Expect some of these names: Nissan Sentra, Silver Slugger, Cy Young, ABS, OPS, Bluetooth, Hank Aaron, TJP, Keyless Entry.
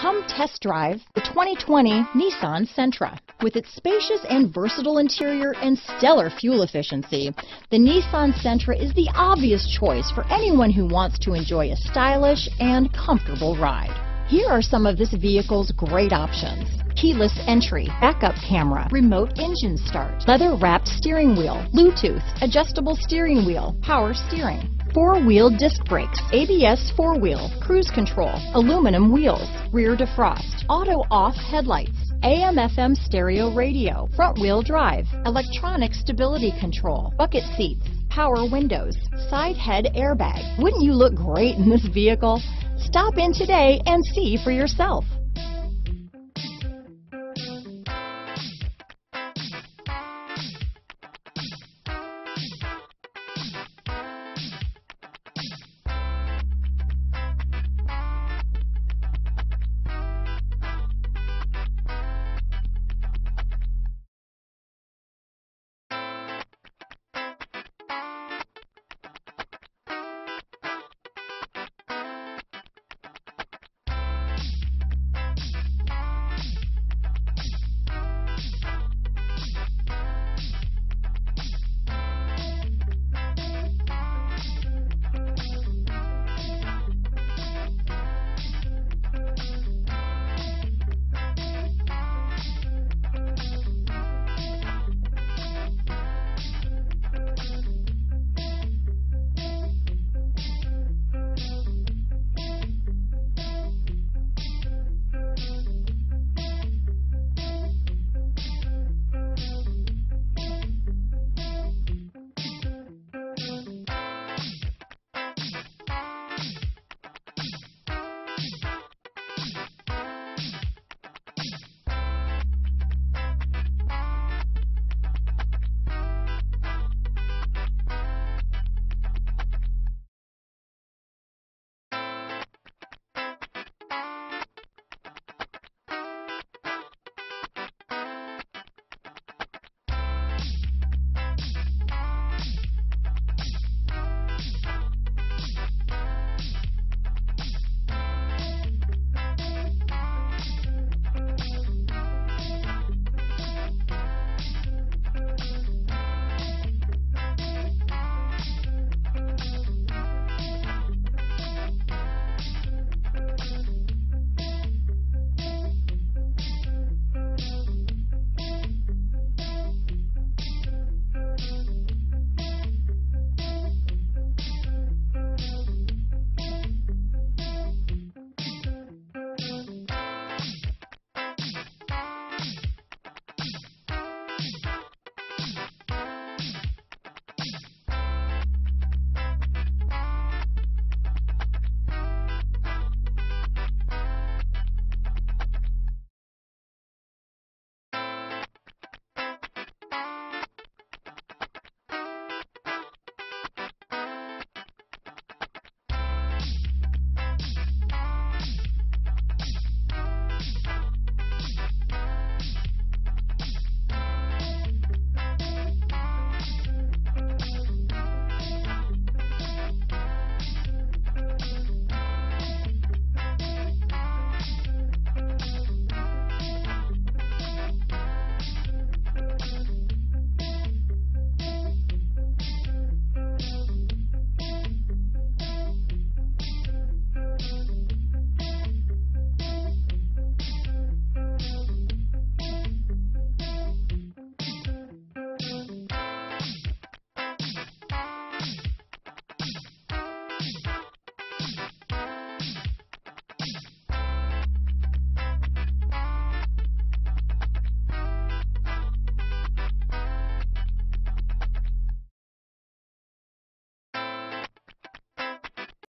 Come test drive the 2020 Nissan Sentra. With its spacious and versatile interior and stellar fuel efficiency, the Nissan Sentra is the obvious choice for anyone who wants to enjoy a stylish and comfortable ride. Here are some of this vehicle's great options: keyless entry, backup camera, remote engine start, leather-wrapped steering wheel, Bluetooth, adjustable steering wheel, power steering, four-wheel disc brakes, ABS four-wheel, cruise control, aluminum wheels, rear defrost, auto-off headlights, AM/FM stereo radio, front-wheel drive, electronic stability control, bucket seats, power windows, side head airbag. Wouldn't you look great in this vehicle? Stop in today and see for yourself.